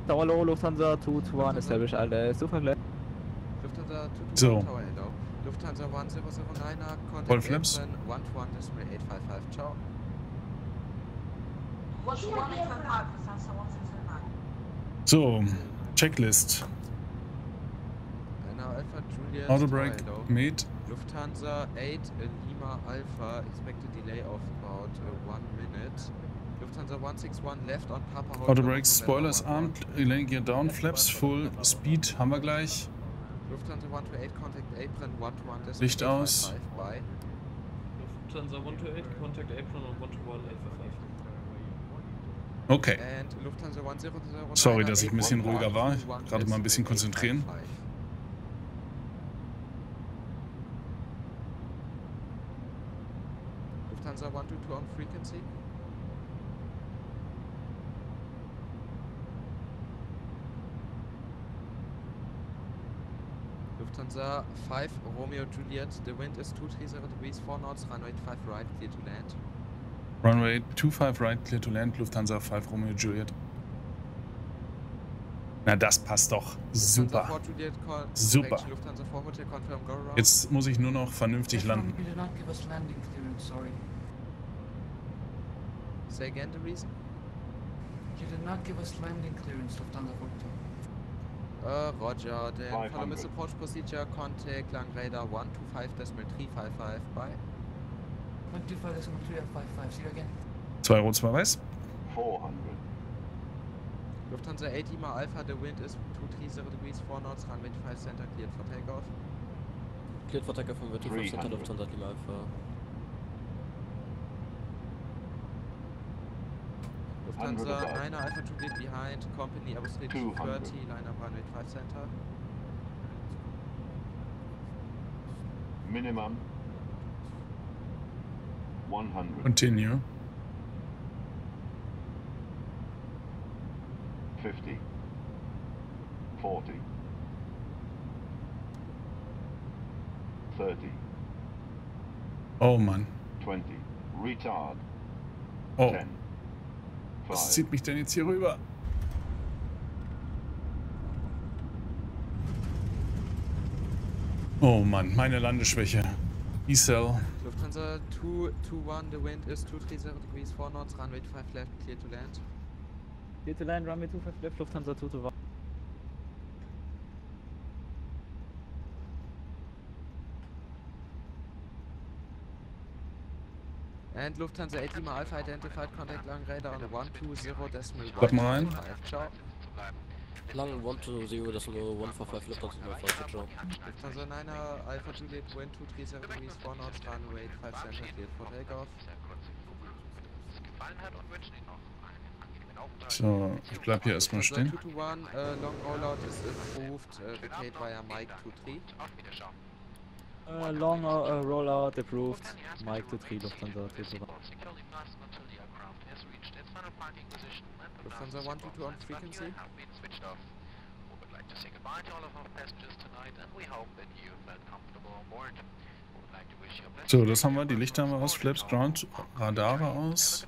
So, hallo, Lufthansa two two one, establish alles, super gleich. Lufthansa two two one, Tower Hello. Lufthansa one zero zero niner, contact one two one, decimal eight five five, ciao. So, Checklist. Auto Brake, made. Lufthansa eight, Lima Alpha, expected delay of about uh, one minute. Lufthansa one six one left on Papa Hotel. Auto brakes, spoilers armed, Elaine gear down, flaps full, speed haben wir gleich. Lufthansa one two eight contact apron one two one. Licht aus. Lufthansa one two eight contact apron on one two one. Okay. Sorry, dass ich ein bisschen ruhiger war. Gerade mal ein bisschen konzentrieren. Lufthansa one two two on frequency. Lufthansa five, Romeo Juliet, the wind is two three zero degrees, four knots, runway five right, clear to land. Runway two five right, clear to land, Lufthansa five, Romeo Juliet. Na, das passt doch. Super. Lufthansa four, Juliet, call, super. Lufthansa four, Hotel, confirm, go around. Jetzt muss ich nur noch vernünftig landen. Say again the reason. You did not give us landing clearance, Lufthansa four. Uh, Roger, then follow Miss Approach Procedure, contact Langen Radar one two five decimal three five five, bye. one two five decimal three five five, see you again. Zwei Rot, zwei Weiß. four hundred. Lufthansa eight, Lima Alpha, the wind is two three zero degrees, four knots, runway five center, cleared for takeoff. Cleared for takeoff, runway two five center, Lufthansa Lima Alpha. Lufthansa niner Alpha two bit behind, company Airbus two thirty, line up runway five center. Minimum one hundred. Continue. fifty. forty. thirty. Oh man. twenty. Retard. Oh. ten. Was zieht mich denn jetzt hier rüber? Oh Mann, meine Landeschwäche. E-Cell. Lufthansa two two one, the wind is two three zero degrees four knots, runway two five left, clear to land. Clear to land, runway two five left, Lufthansa two two one. And Lufthansa eight Alpha identified, contact Langen Radar on the one two zero decimal one. Ciao. Langen one two zero decimal one four five, Lufthansa two five, ciao. Lufthansa niner Alpha Juliet, wind two three zero degrees, four knots, runway five center, cleared for takeoff. So, ich bleib hier erstmal stehen. two two one, uh, long rollout is approved, uh, decade via Mike two three. Uh, long uh, rollout approved, Mike two three, Lufthansa two two one. Lufthansa one two two on frequency. We would like to say goodbye to all of our passengers tonight and we hope that you felt comfortable on board. We would like to wish you a blessed. So, das haben wir, die Lichter haben wir aus, Flaps, Ground, Radare aus.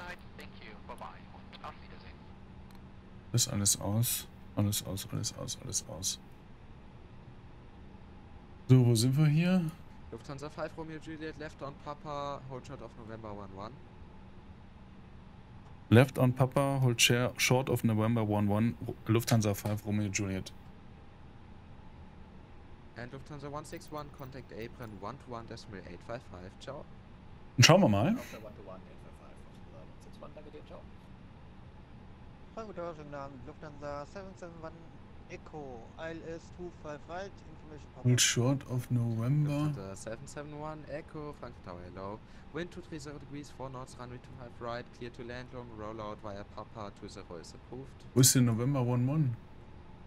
Ist alles aus, alles aus, alles aus, alles aus. So, wo sind wir hier? Lufthansa five Romeo Juliet, left on Papa, hold short of November one one. Left on Papa, hold short of November one one, Lufthansa five Romeo Juliet. And Lufthansa one six one, contact apron one two one decimal eight five five, ciao. Und schauen wir mal. Frankfurt arrival Namen Lufthansa seven seven one. Echo, I L S two five right, information pop. Hold short of November. Lufthansa seven seven one, Echo, Frankfurt arrival. Wind two three zero degrees, four knots, runway two five right, clear to land, long rollout via Papa two zero is approved. Wo ist denn November one one?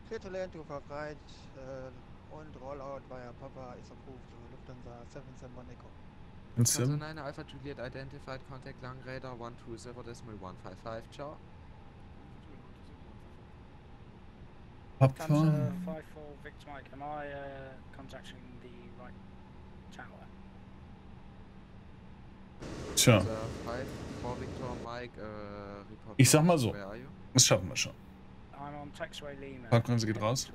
Clear to land, two five right, uh, und rollout via Papa is approved, Lufthansa seven seven one, Echo. Lufthansa niner Alpha Juliet identified, contact Langen Radar one two zero decimal one five five, ciao. Papa. Lufthansa five four Victor Mike, am I uh, contacting the right channel? Tja. Ich sag mal so, das schaffen wir schon. Parkbremse geht raus.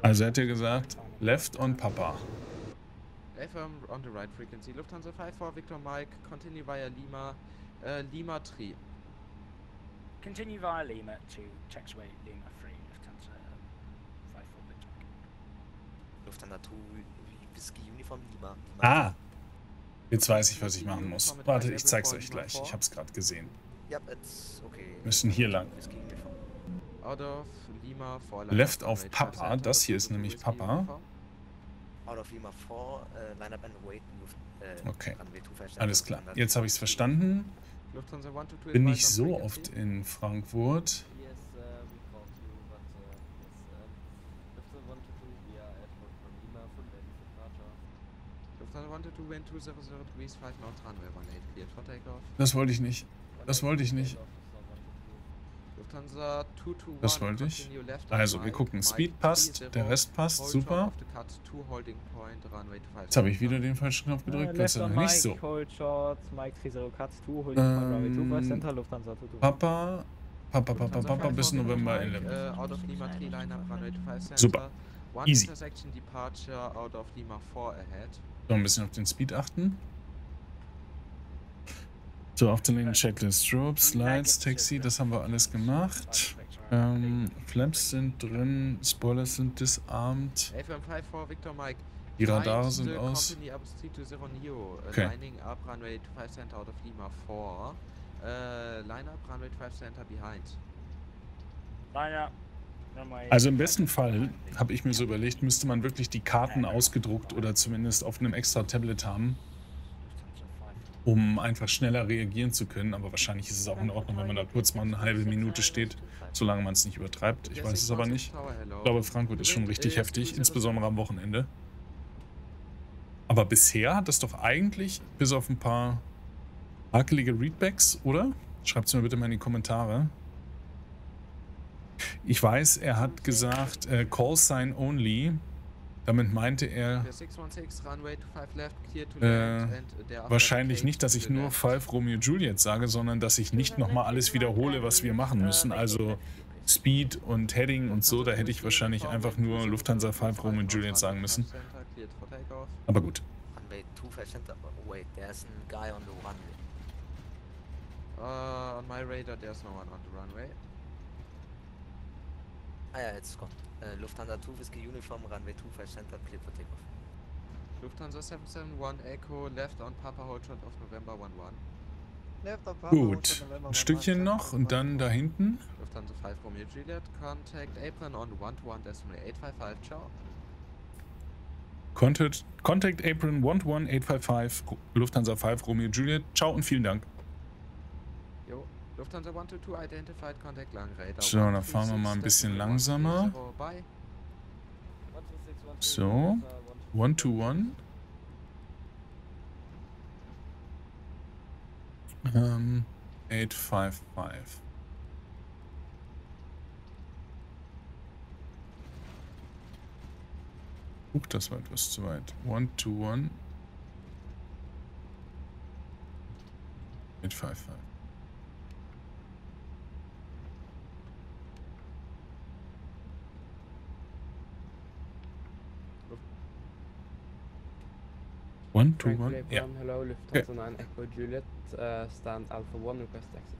Also er hat ja gesagt, left on Papa. F M on the right frequency. Lufthansa five four Victor Mike, continue via Lima, uh, Lima three. Continue via Lima to taxiway Lima three, Lufthansa five four Victor. Lufthansa two, Whiskey Uniform Lima. Ah! Jetzt weiß ich, was ich machen muss. Warte, ich zeig's euch gleich. Ich hab's gerade gesehen. Wir müssen hier lang. Left auf Papa, das hier ist nämlich Papa. Okay, alles klar. Jetzt habe ich's verstanden. Bin nicht so oft in Frankfurt. Das wollte ich nicht. Das wollte ich nicht. Das wollte ich. Also, wir gucken. Speed passt, der Rest passt, super. Jetzt habe ich wieder den falschen Knopf gedrückt. Das ist nicht so. Ähm, Papa, Papa, Papa, Papa, bis November elf. Super. Easy. So, ein bisschen auf den Speed achten. So, auf den Link Checklist, Drop, Slides, Taxi, das haben wir alles gemacht. Ähm, Flaps sind drin, Spoilers sind disarmed. Die Radare sind aus. Okay. Also im besten Fall, habe ich mir so überlegt, müsste man wirklich die Karten ausgedruckt oder zumindest auf einem extra Tablet haben, um einfach schneller reagieren zu können. Aber wahrscheinlich ist es auch in Ordnung, wenn man da kurz mal eine halbe Minute steht, solange man es nicht übertreibt. Ich weiß es aber nicht. Ich glaube, Frankfurt ist schon richtig heftig, insbesondere am Wochenende. Aber bisher hat das doch eigentlich, bis auf ein paar hakelige Readbacks, oder? Schreibt es mir bitte mal in die Kommentare. Ich weiß, er hat gesagt, äh, Call Sign Only. Damit meinte er äh, wahrscheinlich nicht, dass ich nur five Romeo Juliet sage, sondern dass ich nicht nochmal alles wiederhole, was wir machen müssen. Also Speed und Heading und so, da hätte ich wahrscheinlich einfach nur Lufthansa Fallpro und Julian sagen müssen. Aber gut. Uh, on my radar there's no one on the runway. Ah ja, jetzt kommt. Uh, Lufthansa zwei Whiskey Uniform, Runway two five Center, clear for takeoff. Lufthansa seven seven one Echo, left on Papa Hotel of November one one. Left on Papa Gut, November ein Stückchen noch und dann da hinten. Lufthansa five Romeo Juliet, contact apron on one two one eight five five, ciao. Contact, contact apron one two one eight five five, Lufthansa five Romeo Juliet, ciao und vielen Dank. Jo, Lufthansa one two two identified contact Langen Radar. So, dann fahren wir mal ein bisschen langsamer. So, one two one. Ähm, eight five five. Huch, das war etwas zu weit. one two one. eight five five. One, two, one. Yeah. Hello, Lufthansa nine Echo Juliet, uh, stand Alpha one, request exit.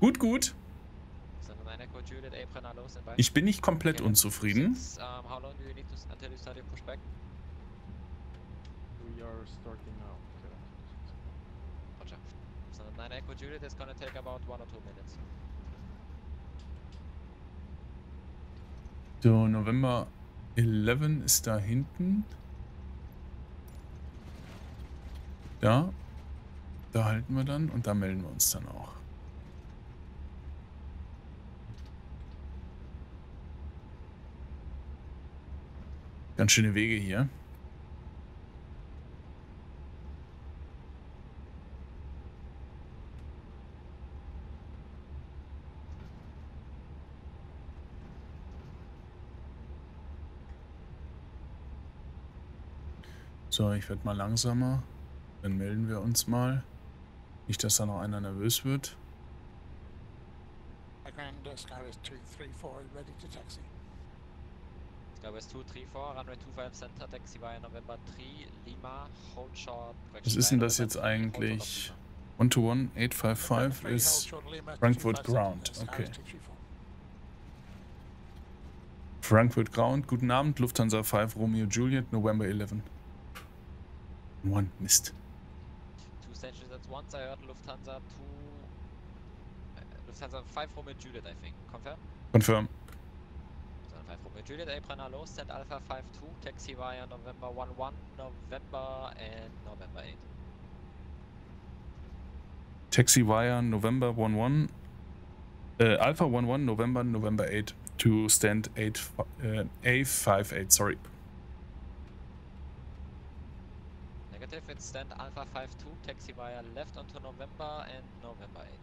Gut, gut. Ich bin nicht komplett unzufrieden. So, November eleven ist da hinten. Da. Da halten wir dann und da melden wir uns dann auch. Ganz schöne Wege hier. So, ich werde mal langsamer, dann melden wir uns mal. Nicht, dass da noch einer nervös wird. Was ist denn das jetzt eigentlich? one two one eight five five ist Frankfurt Ground, okay. Frankfurt Ground, guten Abend, Lufthansa five Romeo Juliet, November eleven. One, Mist. Two stations at once, I heard Lufthansa two... Uh, Lufthansa five Romeo Juliet, I think. Confirm? Confirm. Lufthansa five Romeo Juliet, Apron, hello, send Alpha five two, taxi via November one one, November and November eight. Taxi via November one one, uh, Alpha one one, November, November eight, to stand eight, uh, A five eight, sorry. It's stand Alpha five two, taxi via left onto November and November eight.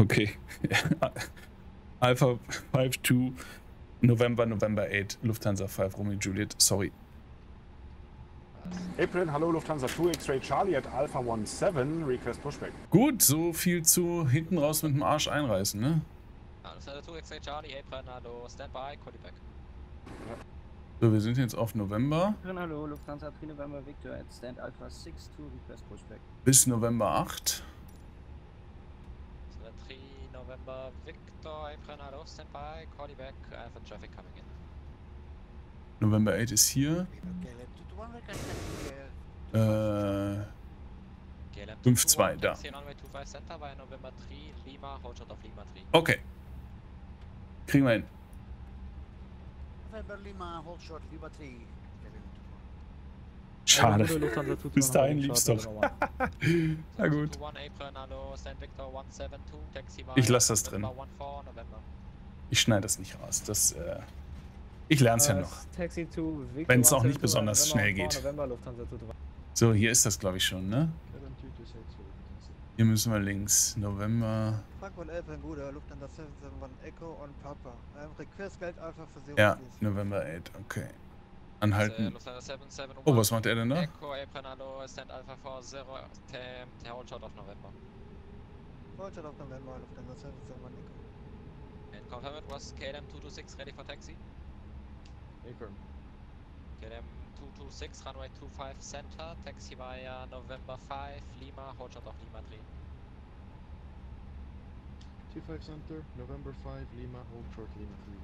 Okay. Alpha five two, November, November eight, Lufthansa five Romeo Juliet, sorry. April, hallo, Lufthansa two, X-Ray Charlie at Alpha one seven, request pushback. Gut, so viel zu hinten raus mit dem Arsch einreißen, ne? Lufthansa two, X-Ray Charlie, April, hallo, standby, call you back. Ja. So, wir sind jetzt auf November. Hallo, Lufthansa drei November Victor at Stand Alpha six two request pushback. Bis November acht. Lufthansa drei November Victor, April, standby, call you back, Alpha traffic coming in. November acht ist hier. Äh. fünf zwei, da. Okay. Kriegen wir hin. Schade. Bis dahin lief's doch. Na gut. Ich lasse das drin. Ich schneide das nicht raus. Das, äh, ich lerne es ja noch. Wenn es auch nicht besonders schnell geht. So, hier ist das, glaube ich, schon, ne? Hier müssen wir links. November. Ja, November acht, okay. Anhalten. Oh, was macht er denn da? K M two two six, runway two five center, taxi via November five, Lima, hold shot of Lima three. two five center, November five, Lima, hold short Lima three,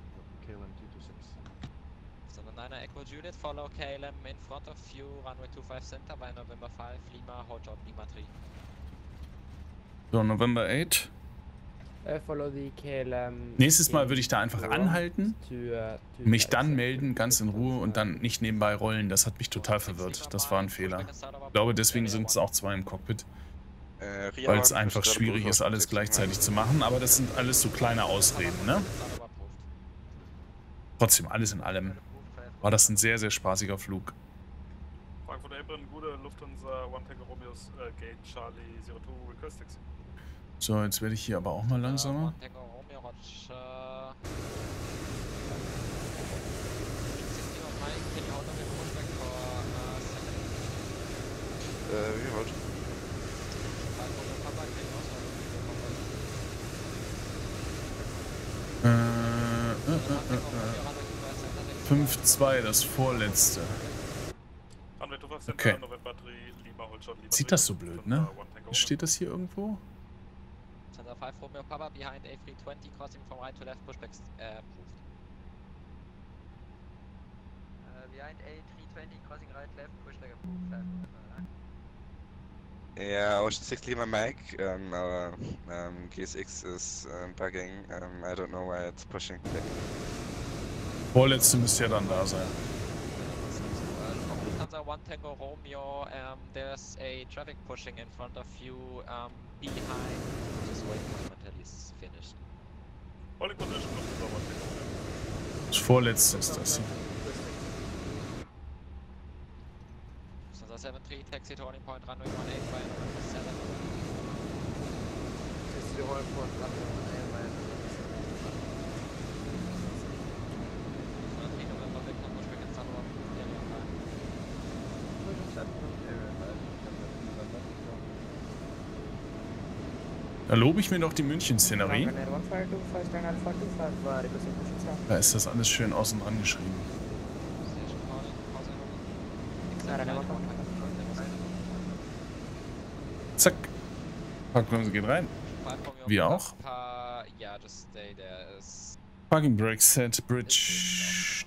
K L M two two six. seven niner Echo Juliet, follow K L M in front of you, runway two five center by November five, Lima, hold short Lima three. So, November eight. Uh, follow the K L M. Nächstes Mal würde ich da einfach anhalten, mich dann melden, ganz in Ruhe und dann nicht nebenbei rollen. Das hat mich total verwirrt. Das war ein Fehler. Ich glaube, deswegen sind es auch zwei im Cockpit. Weil es einfach schwierig ist, alles gleichzeitig zu machen. Aber das sind alles so kleine Ausreden, ne? Trotzdem, alles in allem war das ein sehr, sehr spaßiger Flug. Frankfurt April, gute Lufthansa, One-Tango-Romeos, Gate, Charlie, zero two, request taxi. So, jetzt werde ich hier aber auch mal langsamer. Äh, äh, äh, äh. fünf zwei, das vorletzte. Okay. Sieht das so blöd, ne? Steht das hier irgendwo? five Romeo Papa behind A three twenty, crossing from right to left, pushback uh, approved. Uh, behind A three twenty, crossing right left, pushback approved. Left, uh, yeah, Ocean six Lima Mike, um, our um, G S X is um, bugging, um, I don't know why it's pushing back. Vorletzte müsste ja dann da sein. One Tango Romeo, um, there's a traffic pushing in front of you, um, behind. Just wait until he's finished. Das vorletzte ist das hier. seven three, taxi turning point, runway one eight by seven. Taxi turning point, runway one eight by seven. Da lobe ich mir doch die München-Szenerie. Da ist das alles schön außen dran geschrieben. Zack. Parkbremse geht rein. Wir auch. Parking Brake Set, Bridge.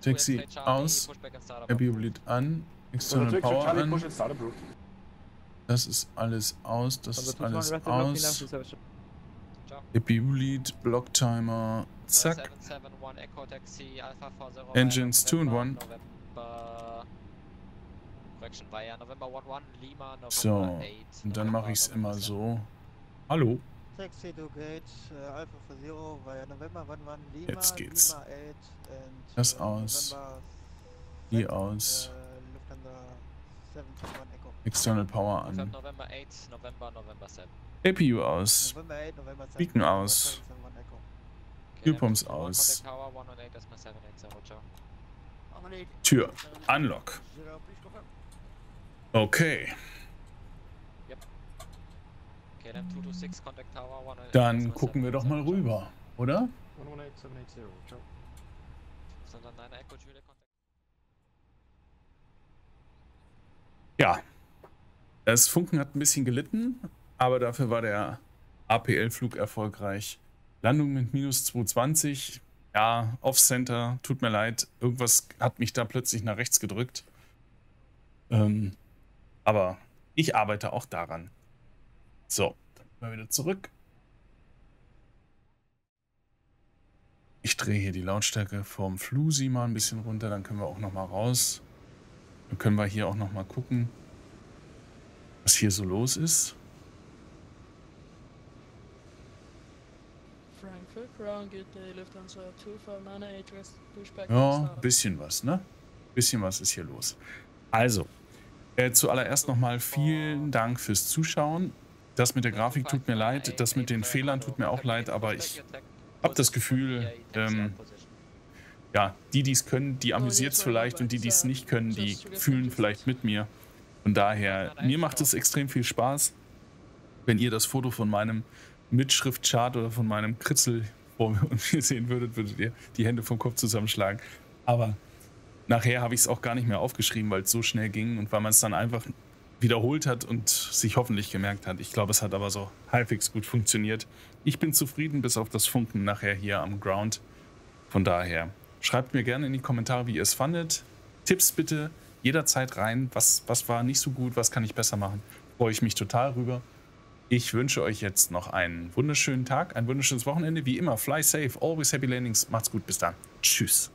Taxi aus. Airbulit an. External Power an. Das ist alles aus, das ist alles aus. Airbulit, Blocktimer, zack. Engines two and one. So, und dann mache ich es immer so. Hallo. Jetzt geht's. Das aus. Hier aus. External Power an. A P U aus. Beacon aus. Q-Pumps aus. Tür. Unlock. Okay. Dann gucken wir doch mal rüber, oder? Ja, das Funken hat ein bisschen gelitten, aber dafür war der A P L-Flug erfolgreich. Landung mit minus zwei zwanzig, ja, Off-Center, tut mir leid, irgendwas hat mich da plötzlich nach rechts gedrückt. Ähm, aber ich arbeite auch daran. So, dann mal wieder zurück. Ich drehe hier die Lautstärke vom Flusi mal ein bisschen runter, dann können wir auch nochmal raus. Dann können wir hier auch nochmal gucken, was hier so los ist. Ja, ein bisschen was, ne? Ein bisschen was ist hier los. Also, äh, zuallererst nochmal vielen Dank fürs Zuschauen. Das mit der Grafik tut mir leid, das mit den Fehlern tut mir auch leid, aber ich habe das Gefühl, ähm, ja, die, die es können, die amüsiert es vielleicht, und die, die es nicht können, die fühlen vielleicht mit mir. Von daher, mir macht es extrem viel Spaß, wenn ihr das Foto von meinem Mitschriftchart oder von meinem Kritzel vor mir sehen würdet, würdet ihr die Hände vom Kopf zusammenschlagen. Aber nachher habe ich es auch gar nicht mehr aufgeschrieben, weil es so schnell ging und weil man es dann einfach wiederholt hat und sich hoffentlich gemerkt hat. Ich glaube, es hat aber so halbwegs gut funktioniert. Ich bin zufrieden, bis auf das Funken nachher hier am Ground. Von daher, schreibt mir gerne in die Kommentare, wie ihr es fandet. Tipps bitte jederzeit rein. Was, was war nicht so gut, was kann ich besser machen? Freue ich mich total rüber. Ich wünsche euch jetzt noch einen wunderschönen Tag, ein wunderschönes Wochenende. Wie immer, fly safe, always happy landings. Macht's gut, bis dann. Tschüss.